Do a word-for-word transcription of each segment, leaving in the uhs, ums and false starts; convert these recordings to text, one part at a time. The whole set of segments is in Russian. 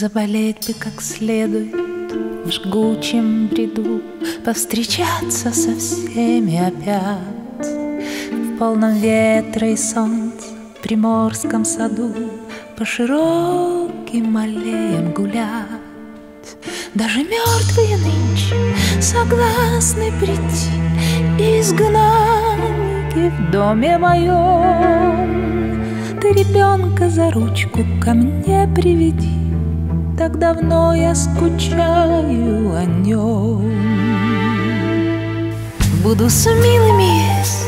Заболеть бы как следует в жгучем бреду, повстречаться со всеми опять в полном ветра и солнце, в приморском саду, по широким аллеям гулять. Даже мертвые нынче согласны прийти, изгнанники в доме моем. Ты ребенка за ручку ко мне приведи, так давно я скучаю о нем. Буду с милым есть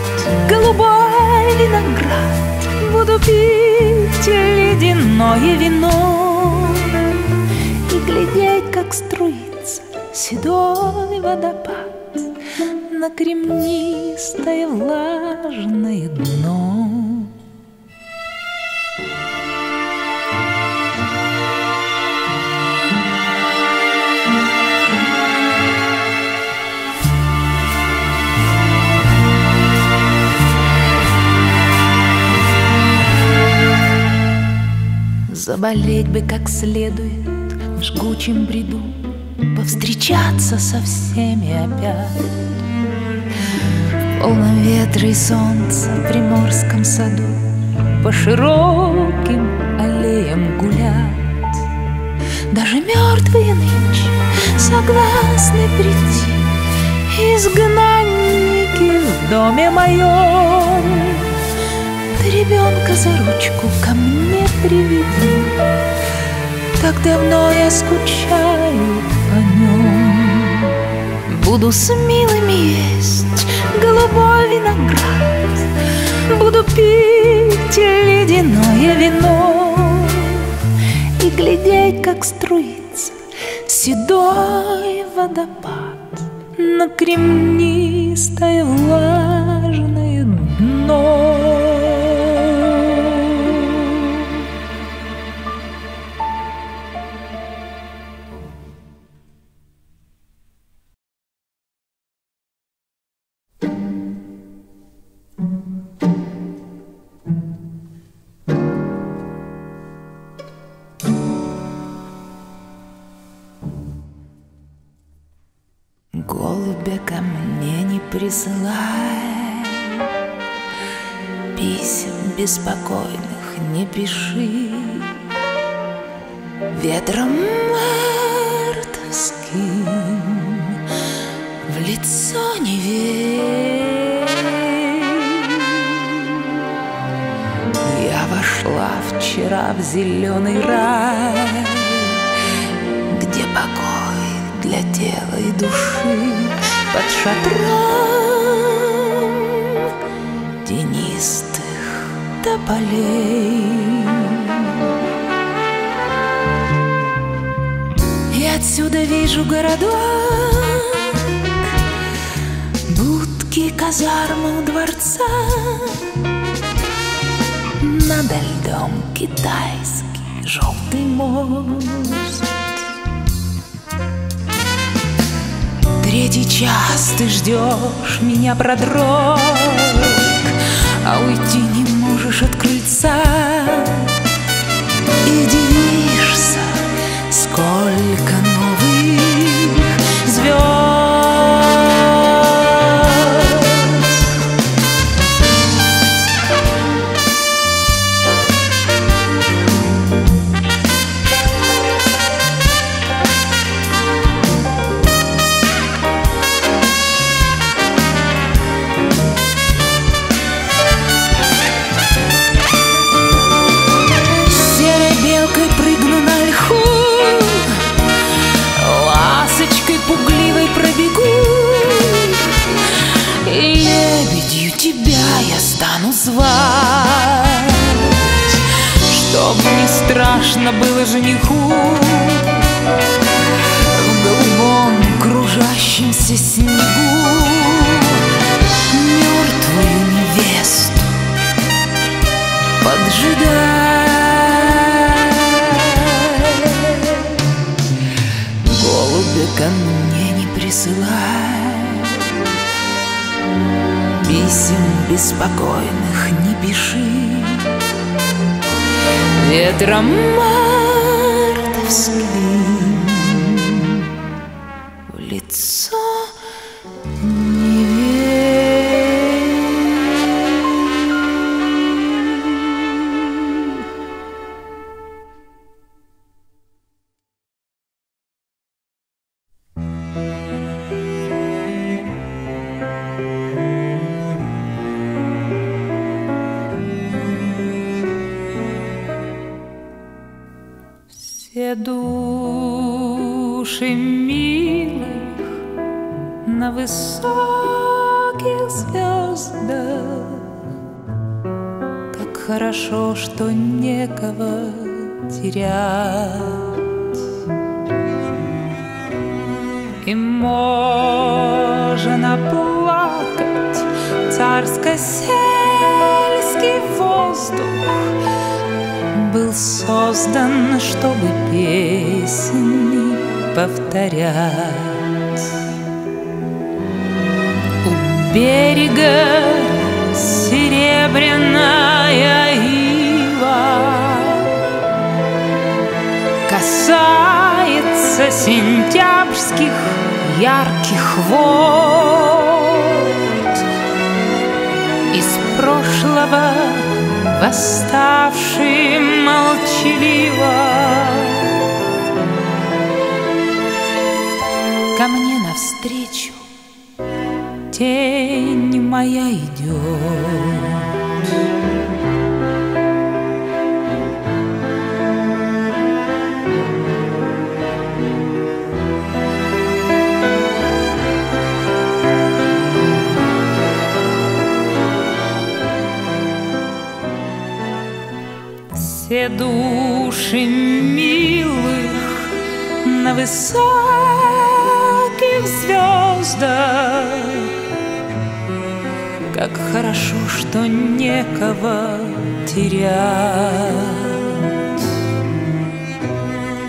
голубой виноград, буду пить ледяное вино и глядеть, как струится седой водопад на кремнистое влажное дно. Заболеть бы как следует в жгучем бреду, повстречаться со всеми опять в полном ветра и солнца, в приморском саду, по широким аллеям гулять. Даже мертвые нынче согласны прийти, изгнанники в доме моем. Ты ребенка за ручку ко мне приведи, так давно я скучаю о нем. Буду с милым есть голубой виноград, буду пить ледяное вино и глядеть, как струится седой водопад на кремнистое влажное дно. Голубя ко мне не присылай, писем беспокойных не пиши. Ветром мартовским в лицо не верь. Я вошла вчера в зеленый рай, где покой для тела и души. Под шатром тенистых тополей я отсюда вижу городок, будки, казармы, дворца. Надо льдом китайский желтый мост. Третий час ты ждешь меня, продрог, а уйти не можешь от крыльца. И дивишься, сколько новых было жениху в голубом кружащемся снегу. Мертвую невесту поджидать. Голубя ко мне не присылай, писем беспокойных не пиши. Ветром марта Ласковым в лицо не верь. Все души милых на высоких звездах, как хорошо, что некого терять, и можно плакать царско-сельский воздух. Был создан, чтобы песни повторять. У берега серебряная ива касается сентябрьских ярких вод. Из прошлого восставшие молчаливо ко мне навстречу тень моя идет. Все души милых на высоких звездах, как хорошо, что некого терять,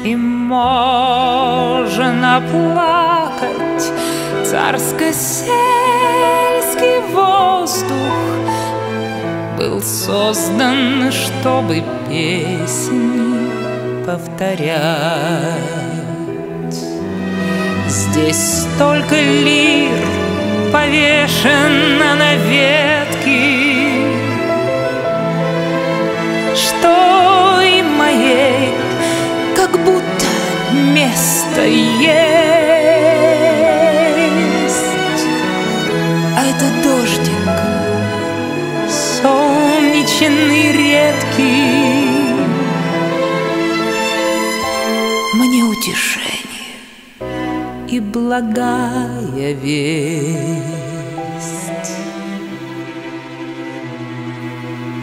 и можно плакать царско-сельский воздух. Был создан, чтобы песни повторять. Здесь столько лир повешено на ветки, что и моей как будто место есть. А это дождик солнечный, редкий, мне утешение и благая весть.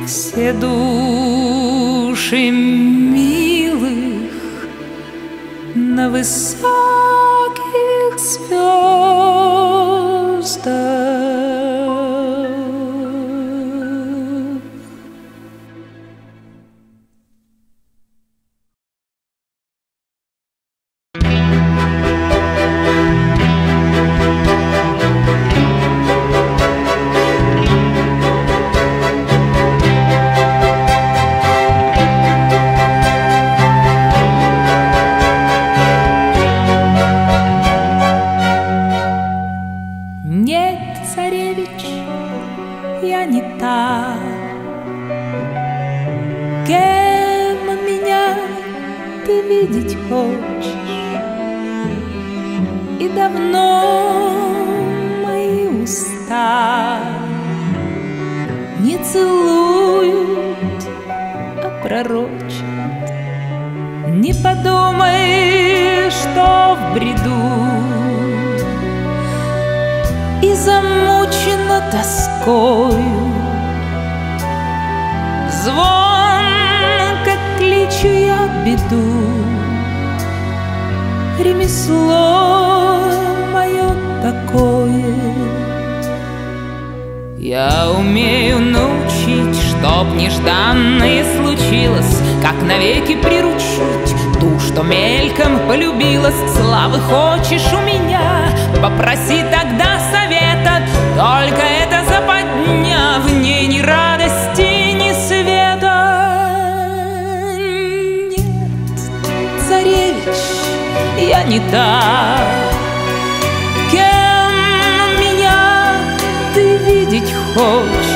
Все души милых на высоких звездах. я не та, кем меня ты видеть хочешь.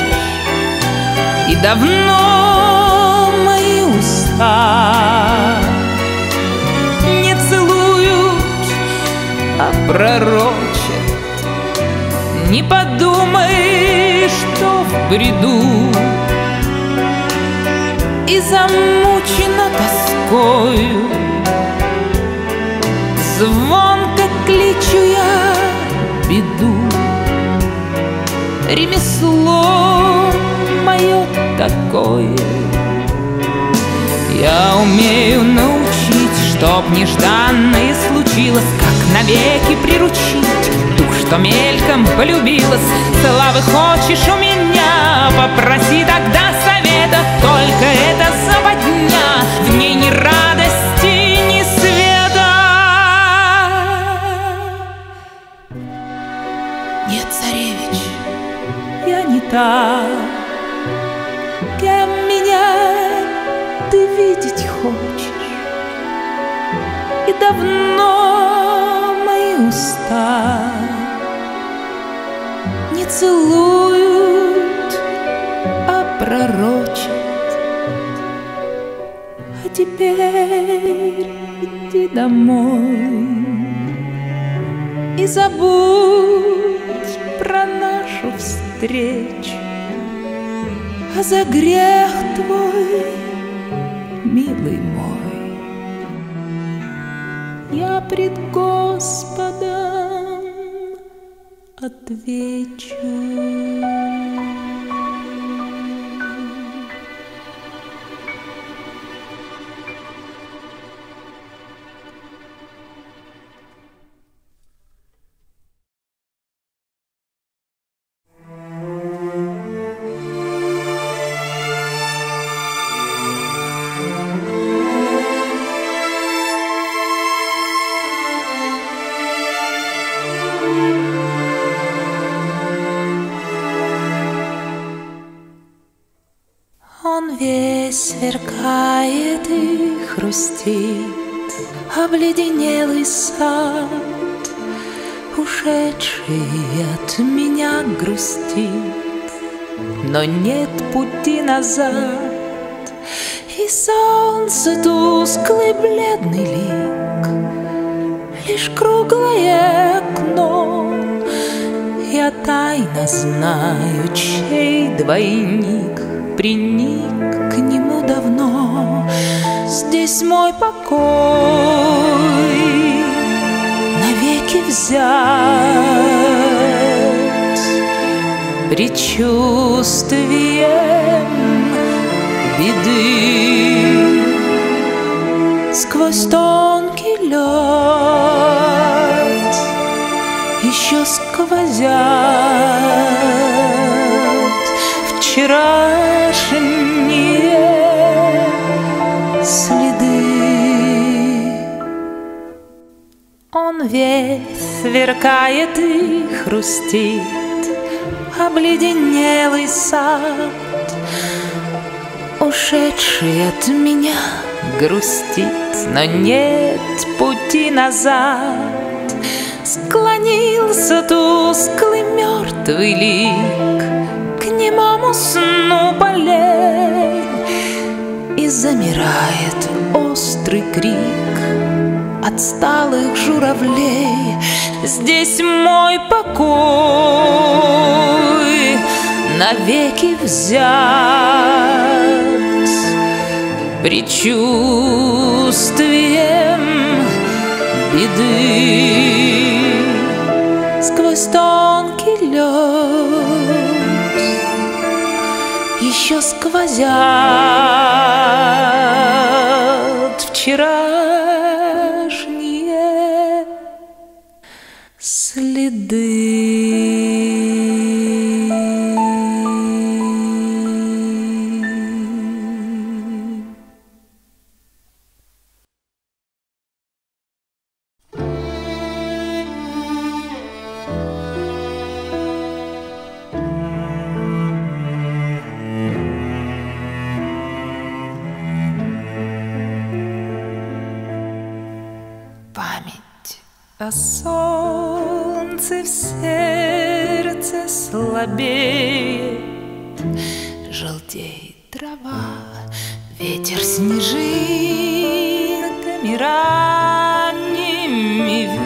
И давно мои уста не целуют, а пророчат. Не подумай, что в бреду и замучена тоскою, звонко кличу я беду. Ремесло мое такое, я умею научить, чтоб нежданное случилось, как навеки приручить дух, что мельком полюбилась. Славы хочешь у меня, попроси тогда совета, только это западня, в ней ни радости, ни света. Нет, царевич, я не та, кем меня ты видеть хочешь. И давно мои уста не целуют, а пророчат. А теперь иди домой и забудь про нашу встречу, а за грех твой, милый мой, я пред Господом отвечу. Сверкает и хрустит обледенелый сад, ушедший от меня грустит, но нет пути назад. И солнце тусклый бледный лик, лишь круглое окно. Я тайно знаю, чей двойник приник к нему давно. Здесь мой покой навеки взят предчувствием беды. Сквозь тонкий лед еще сквозят вчерашний следы. Он весь сверкает и хрустит, обледенелый сад, ушедший от меня грустит, но нет пути назад. Склонился тусклый мертвый лик к немому сну болей, и замирает острый крик отсталых журавлей. Здесь мой покой навеки взят предчувствием беды. Сквозь тонкий лед еще сквозят вчерашние следы. А солнце в сердце слабеет, желтеет трава, ветер снежинками ранними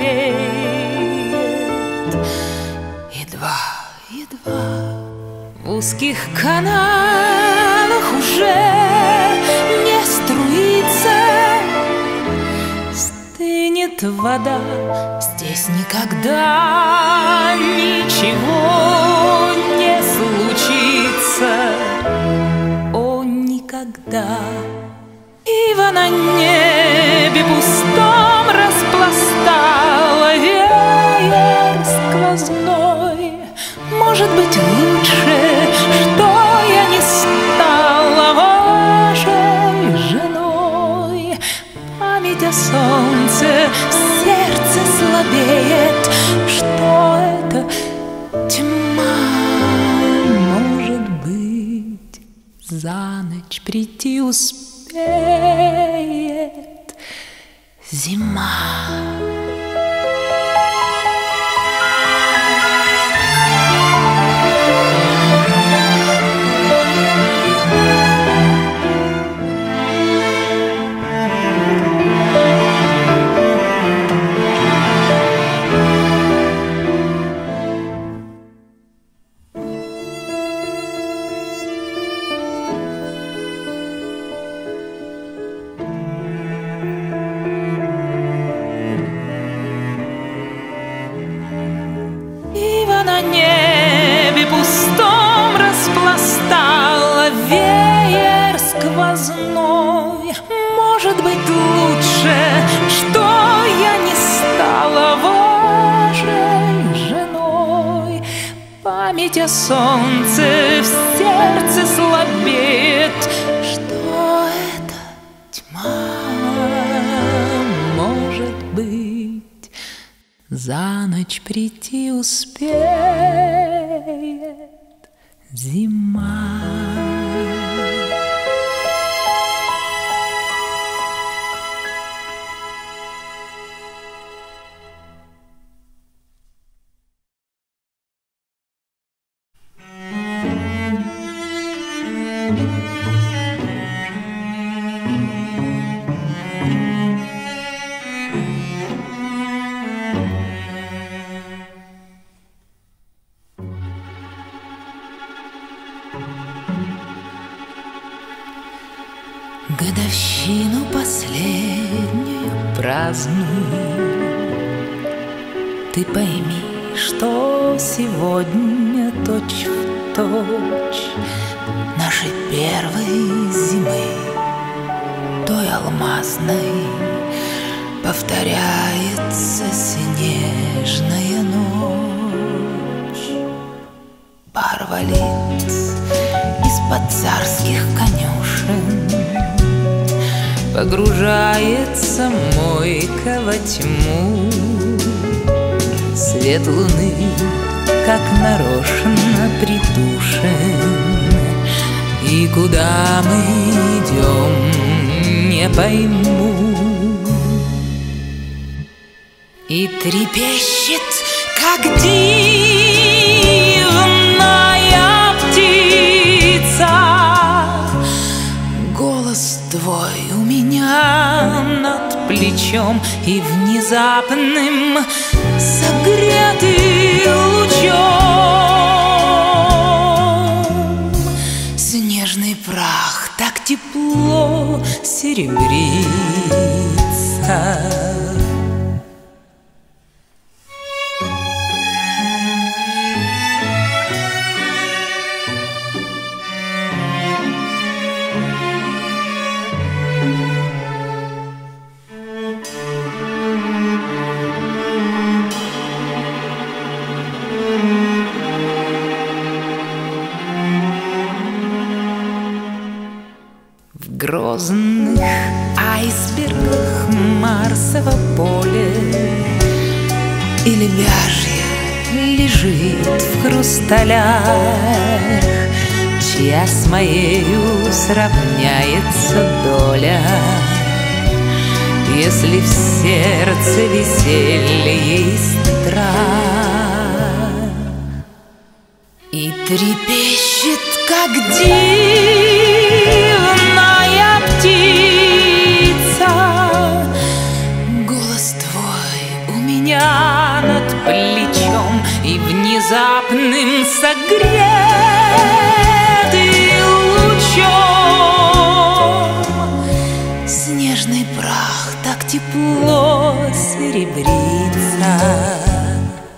веет. Едва, едва в узких каналах уже не струится, стынет вода, здесь никогда ничего не случится. О, никогда! Ива на небе пустом распластала веер сквозной. Может быть, лучше, что я не стала вашей женой. Память о солнце в сердце слабеет. Что это? Тьма. Может быть, за ночь прийти успеет зима. На небе пустом распластала веер сквозной. Может быть, лучше, что я не стала вашей женой. Память о солнце в сердце слабеет. Что это? Тьма. Может быть, за ночь прийти успеет зима. Годовщину последнюю праздную. Ты пойми, что сегодня точь в точь нашей первой зимы, той алмазной, повторяется снежная ночь. Пар валит из-под царских конюшен, погружается мойка во тьму. Свет луны, как нарочно, придушен. И куда мы идем, не пойму. И трепещет, как дивная птица, голос твой у меня над плечом, и внезапным согретый лучом снежный прах так тепло серебрится. В грозных айсбергах Марсово поле или вяжье лежит в хрусталях, чья с моею сравняется доля. если в сердце веселье и страх, и трепещет, как дивная птица, голос твой у меня над плечом и внезапным согретый лучом снежный прах так тепло серебрится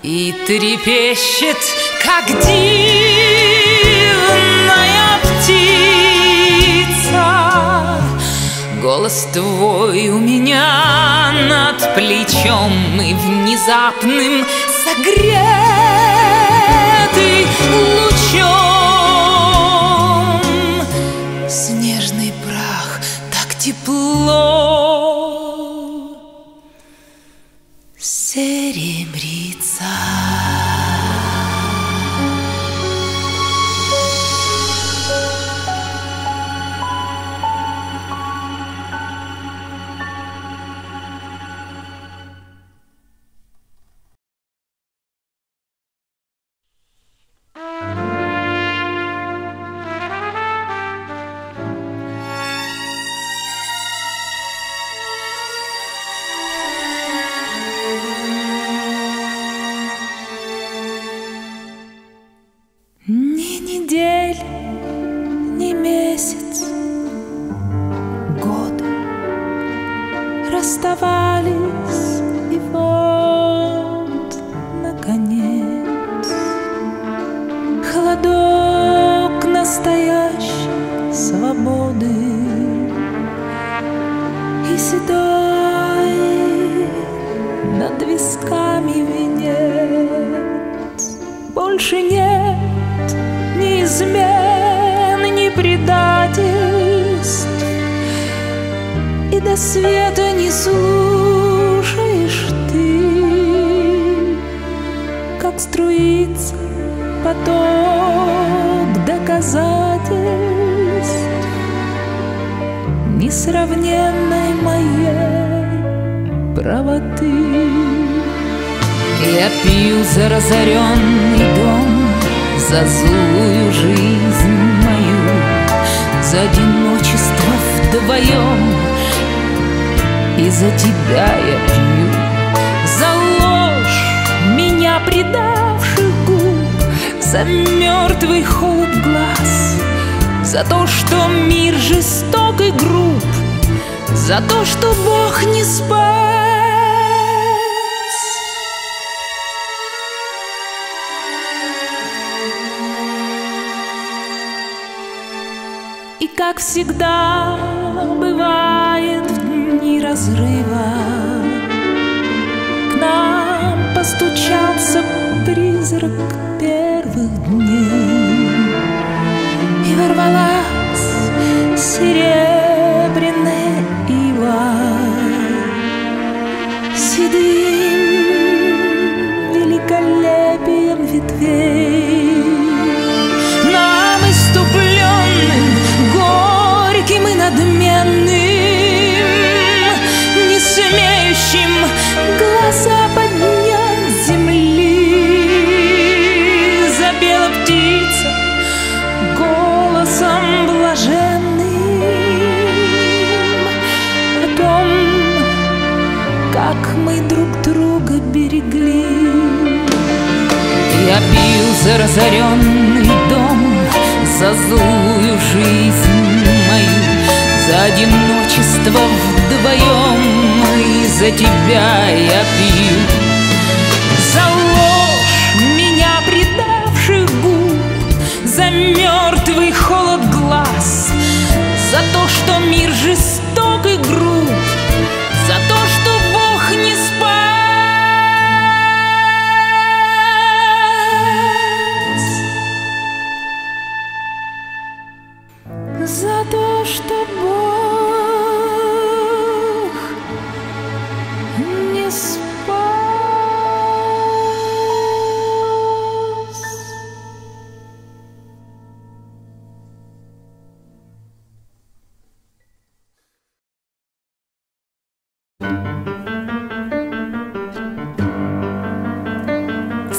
и трепещет, как дивная птица. Голос твой у меня над плечом и внезапным согретый лучом снежный прах так тепло серебрится. Расставались, и вот, наконец, холодок настоящей свободы и седой над висками венец. Больше нет ни измен, ни предательств, и до света не слушаешь ты, как струится поток доказательств несравненной моей правоты. Я пью за разоренный дом, за злую жизнь мою, за одиночество вдвоем. И за тебя я пью, за ложь меня предавших губ, за мертвый холод глаз, за то, что мир жесток и груб, за то, что Бог не спас. И как всегда бывает в разрыва к нам постучался призрак первых дней, и ворвалась серебряная ива седым великолепием ветвей, нам иступленным, горьким и надменным, смеющим глаза поднять с земли. Запела птица голосом блаженным о том, как мы друг друга берегли. Я пил за разоренный дом, за злую жизнь мою, за одиночество вдвоем, и за тебя я пью, за ложь меня предавших губ, за мертвый холод глаз, за то, что мир жесток и груб, за то, что Бог не спас, за то, что Бог Спасибо.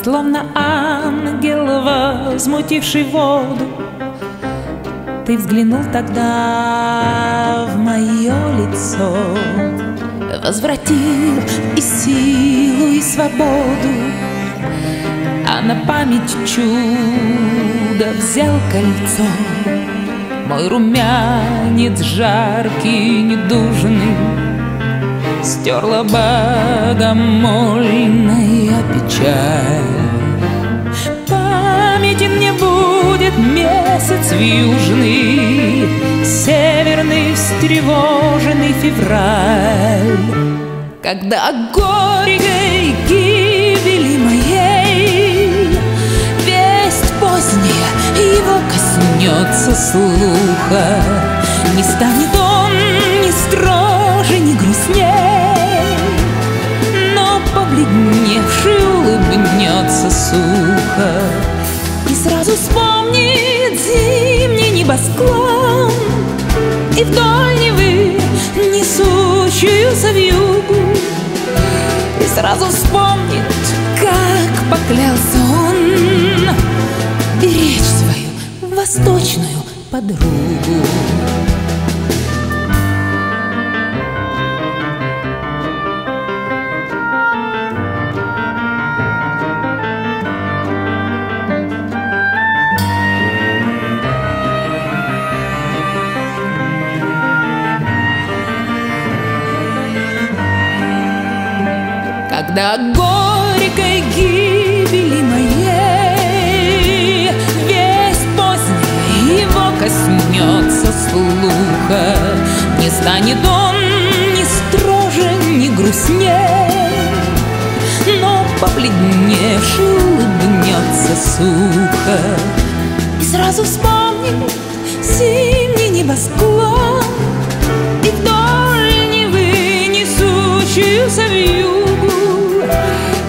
словно ангел, возмутивший воду, ты взглянул тогда в мое лицо, возвратил и силу, и свободу, а на память чудо взял кольцо. Мой румянец жаркий, недужный, стерла богомольная печаль. Памяти мне будет месяц южный, северный встревоженный февраль, когда о горькой гибели моей весть поздняя его коснется слуха. Не станет он ни строже, ни грустней, но побледневший улыбнется сухо и сразу вспомнит зимний небосклон и вдоль Невы несущуюся вьюгу, и сразу вспомнит, как поклялся он беречь свою восточную подругу. Когда о горькой гибели моей весть поздняя его коснется слуха, не станет он ни строже, ни грустней, но побледневший улыбнется сухо и сразу вспомнит зимний небосклон и вдоль Невы несущуюся вьюгу.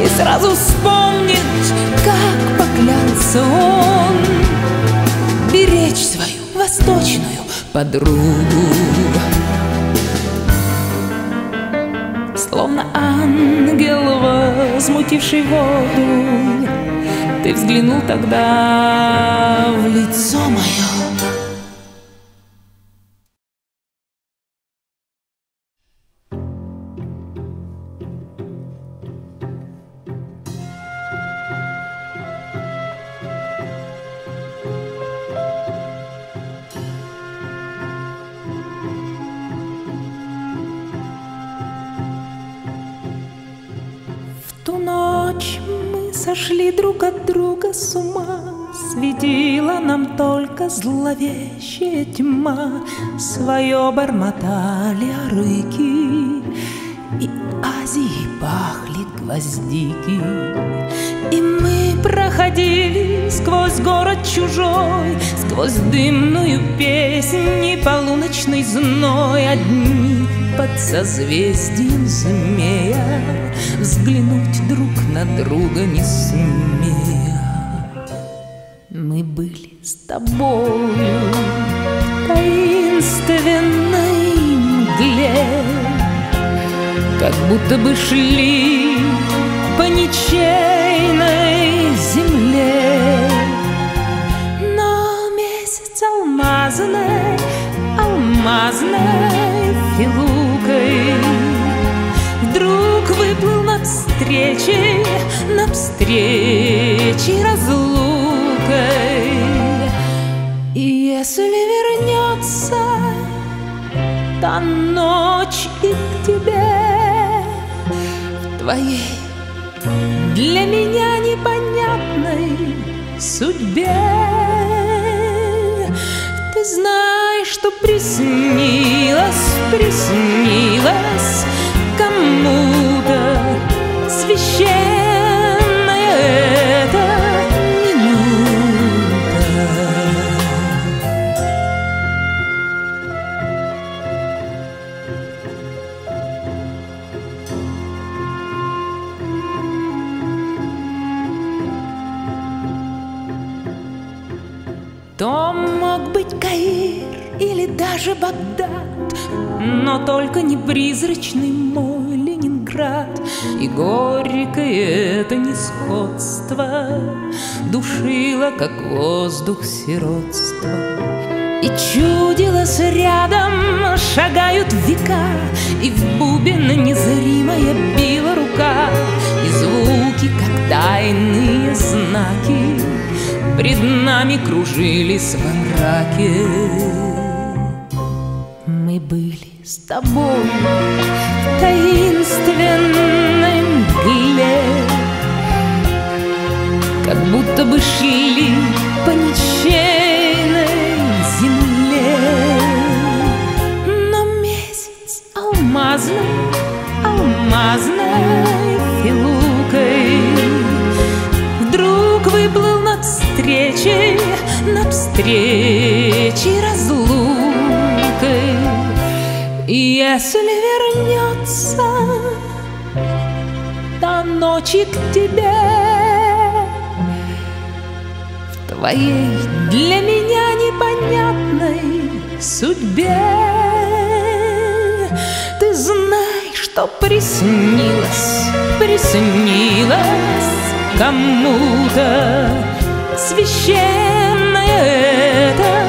И сразу вспомнит, как поклялся он беречь свою восточную подругу. Словно ангел, возмутивший воду, ты взглянул тогда в лицо мое. Сошли друг от друга с ума, светила нам только зловещая тьма. Свое бормотали арыки, и Азией пахли гвоздики. И мы проходили сквозь город чужой, сквозь дымную песнь и полуночный зной. Одни под созвездием змея, взглянуть друг на друга не смея. Мы были с тобою в таинственной мгле, как будто бы шли по ничейной земле. Но месяц алмазной, алмазной филукой вдруг выплыл навстречу, навстречу разлукой. И если вернется та ночь и к тебе, в твоей для меня непонятной судьбе, ты знаешь, что приснилось, приснилось кому-то священная эта минута. То мог быть Каир или даже Багдад, но только не призрачный мой Ленинград. брат, и горькое это несходство душило, как воздух, сиротство. И чудилось рядом, шагают века, и в бубен незримая била рука, и звуки, как тайные знаки, пред нами кружились во мраке. Мы были с тобой в таинственной мгле, как будто бы шли по ничейной земле. Но месяц алмазной, алмазной филукой вдруг выплыл над встречей, над встречей разлук. Если вернется та ночь к тебе, в твоей для меня непонятной судьбе, ты знай, что приснилось, приснилось кому-то священное это.